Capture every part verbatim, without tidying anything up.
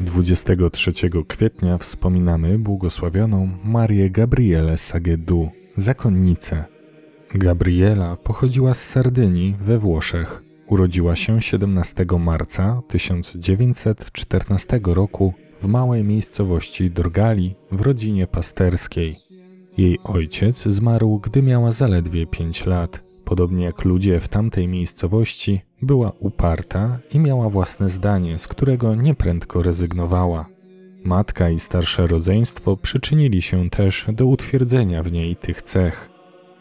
dwudziestego trzeciego kwietnia wspominamy błogosławioną Marię Gabrielę Sagheddu, zakonnicę. Gabriela pochodziła z Sardynii we Włoszech. Urodziła się siedemnastego marca tysiąc dziewięćset czternastego roku w małej miejscowości Dorgali w rodzinie pasterskiej. Jej ojciec zmarł, gdy miała zaledwie pięć lat. Podobnie jak ludzie w tamtej miejscowości, była uparta i miała własne zdanie, z którego nieprędko rezygnowała. Matka i starsze rodzeństwo przyczynili się też do utwierdzenia w niej tych cech.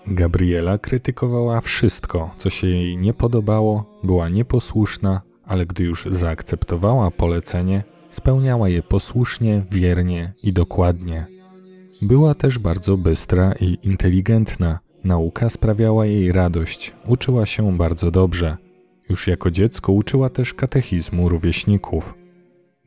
Gabriela krytykowała wszystko, co się jej nie podobało, była nieposłuszna, ale gdy już zaakceptowała polecenie, spełniała je posłusznie, wiernie i dokładnie. Była też bardzo bystra i inteligentna. Nauka sprawiała jej radość, uczyła się bardzo dobrze. Już jako dziecko uczyła też katechizmu rówieśników.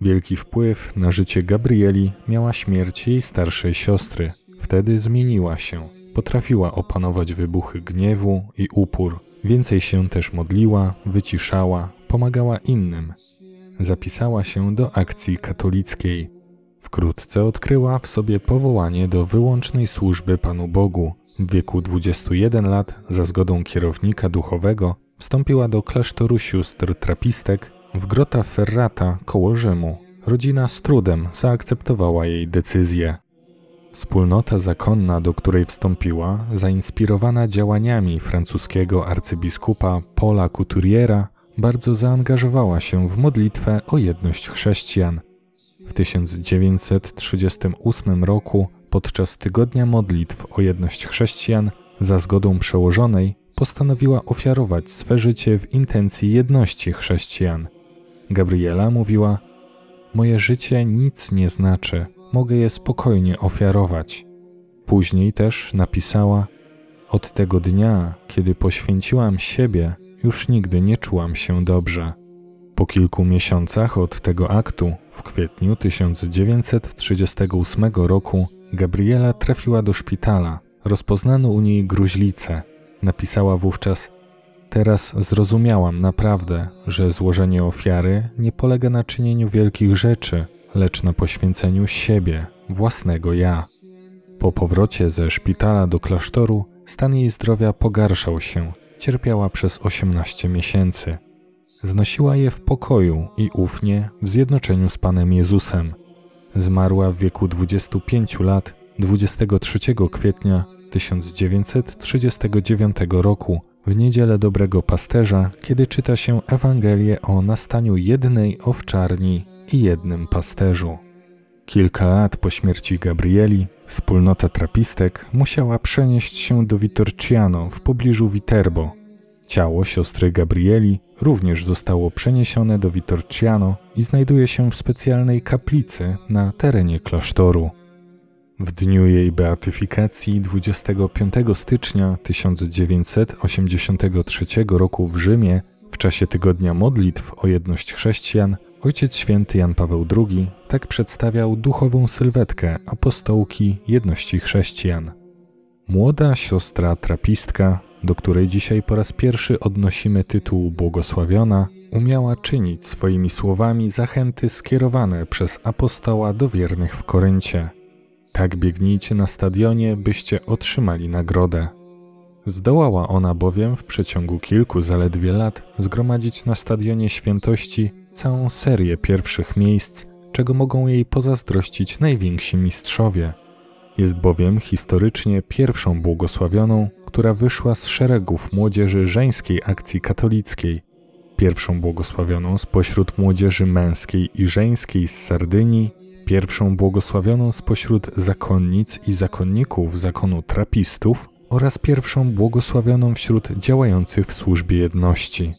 Wielki wpływ na życie Gabrieli miała śmierć jej starszej siostry. Wtedy zmieniła się, potrafiła opanować wybuchy gniewu i upór. Więcej się też modliła, wyciszała, pomagała innym. Zapisała się do akcji katolickiej. Wkrótce odkryła w sobie powołanie do wyłącznej służby Panu Bogu. W wieku dwudziestu jeden lat, za zgodą kierownika duchowego, wstąpiła do klasztoru sióstr trapistek w Grota Ferrata koło Rzymu. Rodzina z trudem zaakceptowała jej decyzję. Wspólnota zakonna, do której wstąpiła, zainspirowana działaniami francuskiego arcybiskupa Paula Couturiera, bardzo zaangażowała się w modlitwę o jedność chrześcijan. W tysiąc dziewięćset trzydziestym ósmym roku podczas Tygodnia Modlitw o Jedność Chrześcijan za zgodą przełożonej postanowiła ofiarować swe życie w intencji jedności chrześcijan. Gabriela mówiła: „Moje życie nic nie znaczy, mogę je spokojnie ofiarować”. Później też napisała: „Od tego dnia, kiedy poświęciłam siebie, już nigdy nie czułam się dobrze”. Po kilku miesiącach od tego aktu, w kwietniu tysiąc dziewięćset trzydziestego ósmego roku, Gabriela trafiła do szpitala. Rozpoznano u niej gruźlicę. Napisała wówczas: „Teraz zrozumiałam naprawdę, że złożenie ofiary nie polega na czynieniu wielkich rzeczy, lecz na poświęceniu siebie, własnego ja”. Po powrocie ze szpitala do klasztoru stan jej zdrowia pogarszał się. Cierpiała przez osiemnaście miesięcy. Znosiła je w pokoju i ufnie w zjednoczeniu z Panem Jezusem. Zmarła w wieku dwudziestu pięciu lat dwudziestego trzeciego kwietnia tysiąc dziewięćset trzydziestego dziewiątego roku w Niedzielę Dobrego Pasterza, kiedy czyta się Ewangelię o nastaniu jednej owczarni i jednym pasterzu. Kilka lat po śmierci Gabrieli wspólnota trapistek musiała przenieść się do Vitorchiano w pobliżu Viterbo. Ciało siostry Gabrieli również zostało przeniesione do Vitorchiano i znajduje się w specjalnej kaplicy na terenie klasztoru. W dniu jej beatyfikacji dwudziestego piątego stycznia tysiąc dziewięćset osiemdziesiątego trzeciego roku w Rzymie, w czasie Tygodnia Modlitw o Jedność Chrześcijan, Ojciec Święty Jan Paweł drugi tak przedstawiał duchową sylwetkę apostołki jedności chrześcijan. Młoda siostra trapistka, do której dzisiaj po raz pierwszy odnosimy tytuł błogosławiona, umiała czynić swoimi słowami zachęty skierowane przez apostoła do wiernych w Koryncie. Tak biegnijcie na stadionie, byście otrzymali nagrodę. Zdołała ona bowiem w przeciągu kilku zaledwie lat zgromadzić na stadionie świętości całą serię pierwszych miejsc, czego mogą jej pozazdrościć najwięksi mistrzowie. Jest bowiem historycznie pierwszą błogosławioną, która wyszła z szeregów młodzieży żeńskiej akcji katolickiej, pierwszą błogosławioną spośród młodzieży męskiej i żeńskiej z Sardynii, pierwszą błogosławioną spośród zakonnic i zakonników zakonu trapistów oraz pierwszą błogosławioną wśród działających w służbie jedności.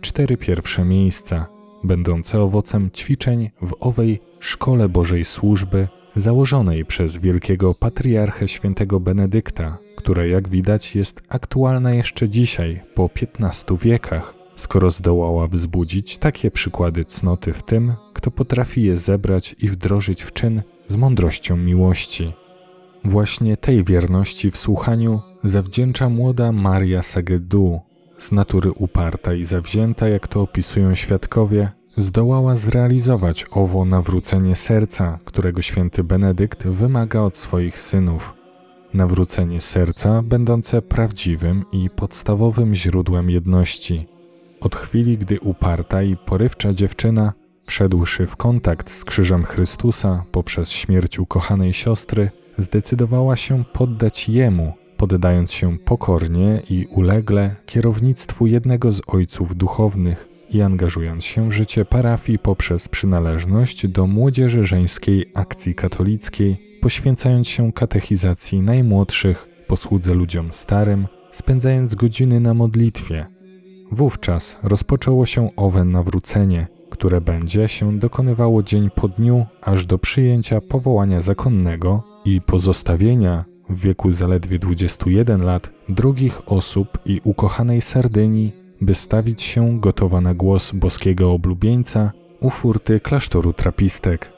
Cztery pierwsze miejsca, będące owocem ćwiczeń w owej Szkole Bożej Służby założonej przez wielkiego patriarchę świętego Benedykta, która jak widać jest aktualna jeszcze dzisiaj, po piętnastu wiekach, skoro zdołała wzbudzić takie przykłady cnoty w tym, kto potrafi je zebrać i wdrożyć w czyn z mądrością miłości. Właśnie tej wierności w słuchaniu zawdzięcza młoda Maria Sagheddu, z natury uparta i zawzięta, jak to opisują świadkowie, zdołała zrealizować owo nawrócenie serca, którego święty Benedykt wymaga od swoich synów. Nawrócenie serca będące prawdziwym i podstawowym źródłem jedności. Od chwili, gdy uparta i porywcza dziewczyna, wszedłszy w kontakt z krzyżem Chrystusa poprzez śmierć ukochanej siostry, zdecydowała się poddać Jemu, poddając się pokornie i ulegle kierownictwu jednego z ojców duchownych i angażując się w życie parafii poprzez przynależność do młodzieży żeńskiej akcji katolickiej, poświęcając się katechizacji najmłodszych, posłudze ludziom starym, spędzając godziny na modlitwie. Wówczas rozpoczęło się owe nawrócenie, które będzie się dokonywało dzień po dniu, aż do przyjęcia powołania zakonnego i pozostawienia w wieku zaledwie dwudziestu jeden lat drogich osób i ukochanej Sardynii, by stawić się gotowa na głos boskiego oblubieńca u furty klasztoru trapistek.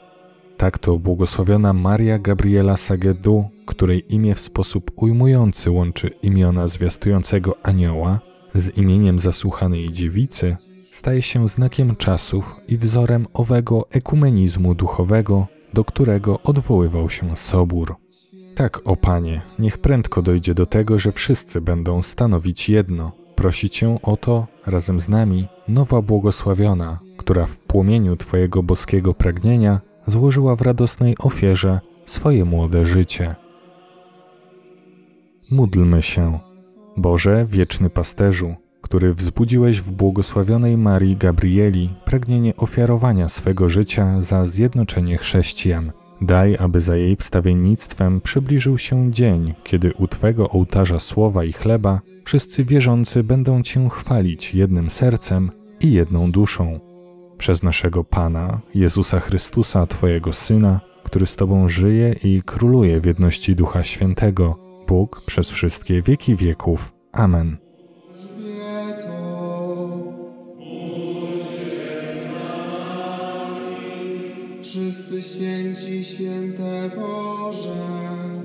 Tak to błogosławiona Maria Gabriela Sagheddu, której imię w sposób ujmujący łączy imiona zwiastującego anioła z imieniem zasłuchanej dziewicy, staje się znakiem czasów i wzorem owego ekumenizmu duchowego, do którego odwoływał się Sobór. Tak, o Panie, niech prędko dojdzie do tego, że wszyscy będą stanowić jedno. Prosi Cię o to, razem z nami, nowa błogosławiona, która w płomieniu Twojego boskiego pragnienia złożyła w radosnej ofierze swoje młode życie. Módlmy się. Boże, wieczny pasterzu, który wzbudziłeś w błogosławionej Marii Gabrieli pragnienie ofiarowania swego życia za zjednoczenie chrześcijan, daj, aby za jej wstawiennictwem przybliżył się dzień, kiedy u Twego ołtarza słowa i chleba wszyscy wierzący będą Cię chwalić jednym sercem i jedną duszą. Przez naszego Pana, Jezusa Chrystusa, Twojego Syna, który z Tobą żyje i króluje w jedności Ducha Świętego, Bóg przez wszystkie wieki wieków. Amen. Wszyscy święci, święte Boże.